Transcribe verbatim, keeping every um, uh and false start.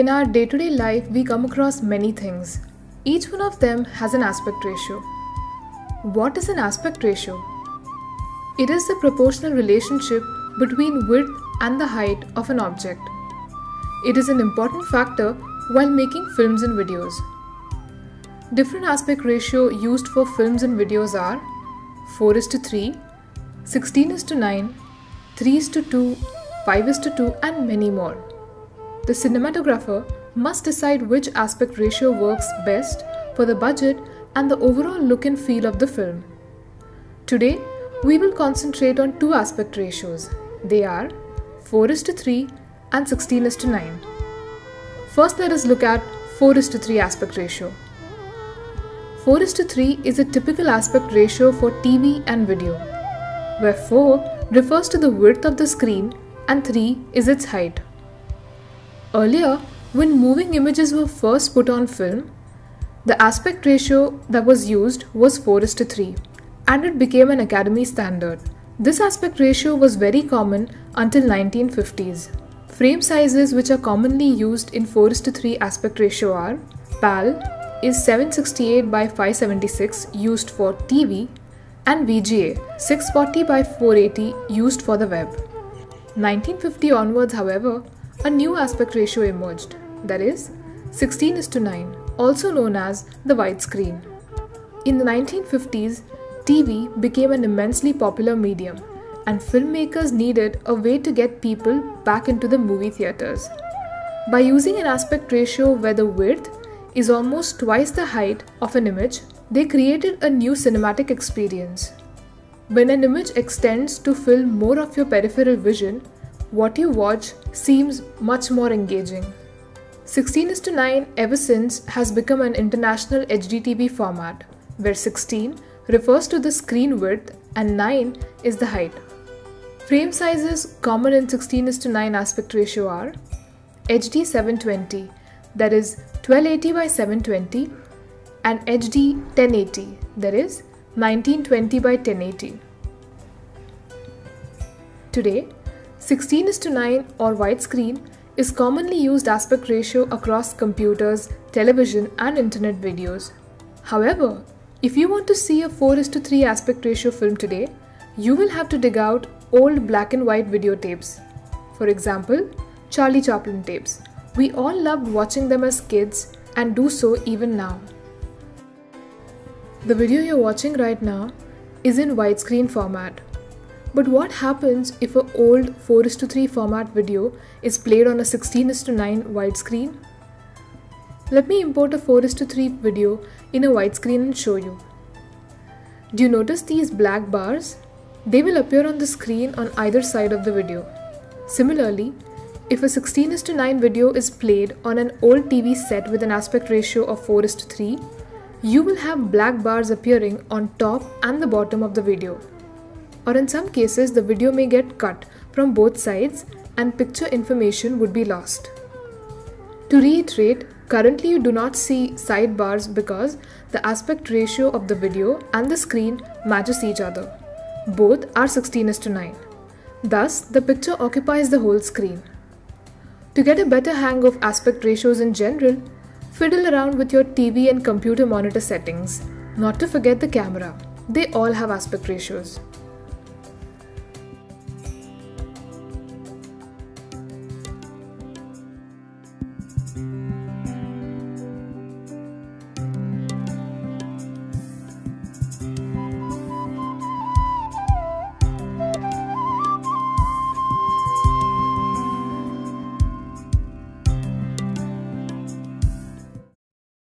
In our day-to-day life, we come across many things. Each one of them has an aspect ratio. What is an aspect ratio? It is the proportional relationship between width and the height of an object. It is an important factor while making films and videos. Different aspect ratio used for films and videos are four is to three, sixteen is to nine, three is to two, five is to two and many more. The cinematographer must decide which aspect ratio works best for the budget and the overall look and feel of the film. Today, we will concentrate on two aspect ratios. They are four is to three and sixteen is to nine. First, let us look at four is to three aspect ratio. four is to three is a typical aspect ratio for T V and video, where four refers to the width of the screen and three is its height. Earlier, when moving images were first put on film, the aspect ratio that was used was four is to three, and it became an Academy standard. This aspect ratio was very common until nineteen fifties. Frame sizes which are commonly used in four is to three aspect ratio are PAL is seven sixty-eight by five seventy-six used for T V and V G A six forty by four eighty used for the web. nineteen fifty onwards, however, a new aspect ratio emerged, that is sixteen is to nine, also known as the widescreen. In the nineteen fifties, T V became an immensely popular medium and filmmakers needed a way to get people back into the movie theatres. By using an aspect ratio where the width is almost twice the height of an image, they created a new cinematic experience. When an image extends to fill more of your peripheral vision, what you watch seems much more engaging. sixteen is to nine ever since has become an international H D T V format, where sixteen refers to the screen width and nine is the height. Frame sizes common in sixteen is to nine aspect ratio are H D seven twenty, that is twelve eighty by seven twenty, and H D ten eighty, that is nineteen twenty by ten eighty. Today, sixteen is to nine or widescreen is commonly used aspect ratio across computers, television and internet videos. However, if you want to see a four is to three aspect ratio film today, you will have to dig out old black and white videotapes. For example, Charlie Chaplin tapes. We all loved watching them as kids and do so even now. The video you're watching right now is in widescreen format. But what happens if an old four is to three format video is played on a sixteen is to nine widescreen? Let me import a four is to three video in a widescreen and show you. Do you notice these black bars? They will appear on the screen on either side of the video. Similarly, if a sixteen is to nine video is played on an old T V set with an aspect ratio of four is to three, you will have black bars appearing on top and the bottom of the video. Or in some cases, the video may get cut from both sides and picture information would be lost. To reiterate, currently you do not see sidebars because the aspect ratio of the video and the screen matches each other. Both are sixteen is to nine. Thus, the picture occupies the whole screen. To get a better hang of aspect ratios in general, fiddle around with your T V and computer monitor settings. Not to forget the camera. They all have aspect ratios.